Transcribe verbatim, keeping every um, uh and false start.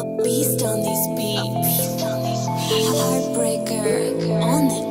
a beast on these beats. Heartbreaker on the